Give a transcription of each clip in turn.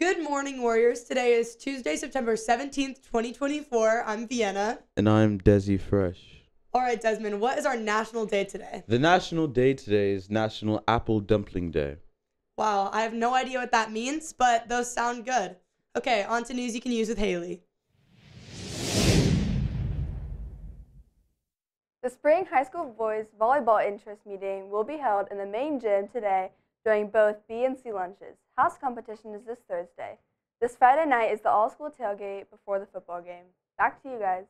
Good morning, Warriors. Today is Tuesday, September 17th, 2024. I'm Vienna. And I'm Desi Fresh. All right, Desmond, what is our national day today? The national day today is National Apple Dumpling Day. Wow, I have no idea what that means, but those sound good. Okay, on to news you can use with Haley. The spring high school boys volleyball interest meeting will be held in the main gym today during both B and C lunches. House competition is this Thursday. This Friday night is the all-school tailgate before the football game. Back to you guys.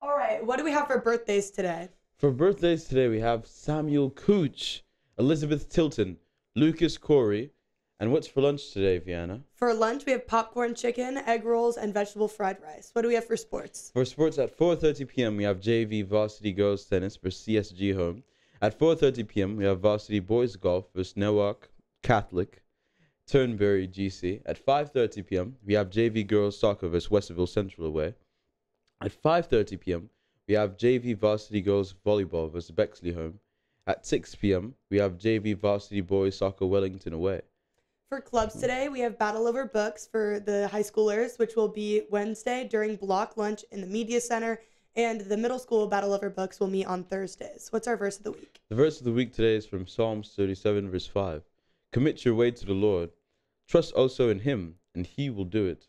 All right, what do we have for birthdays today? For birthdays today, we have Samuel Cooch, Elizabeth Tilton, Lucas Corey. And what's for lunch today, Vienna? For lunch, we have popcorn chicken, egg rolls, and vegetable fried rice. What do we have for sports? For sports, at 4:30 p.m., we have JV Varsity Girls Tennis for CSG Home. At 4:30 p.m., we have Varsity Boys Golf versus Newark Catholic, Turnberry GC. At 5:30 p.m., we have JV Girls Soccer versus Westerville Central away. At 5:30 p.m., we have JV Varsity Girls Volleyball versus Bexley Home. At 6 p.m., we have JV Varsity Boys Soccer Wellington away. For clubs today, we have Battle Over Books for the high schoolers, which will be Wednesday during block lunch in the media center. And the middle school Battle Over Books will meet on Thursdays. What's our verse of the week? The verse of the week today is from Psalms 37, verse 5. Commit your way to the Lord. Trust also in him, and he will do it.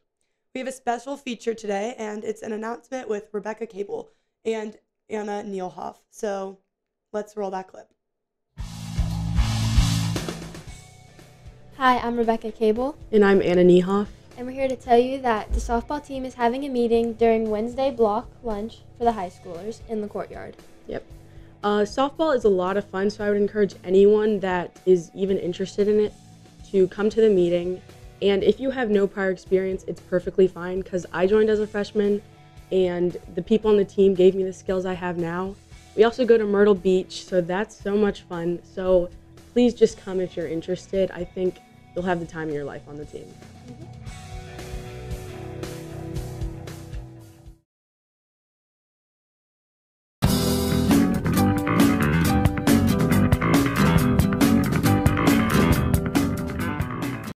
We have a special feature today, and it's an announcement with Rebecca Cable and Anna Niehoff. So let's roll that clip. Hi, I'm Rebecca Cable. And I'm Anna Niehoff. And we're here to tell you that the softball team is having a meeting during Wednesday block lunch for the high schoolers in the courtyard. Yep. Softball is a lot of fun, so I would encourage anyone that is even interested in it to come to the meeting. And if you have no prior experience, it's perfectly fine, because I joined as a freshman, and the people on the team gave me the skills I have now. We also go to Myrtle Beach, so that's so much fun. So please just come if you're interested. I think you'll have the time of your life on the team. Mm-hmm.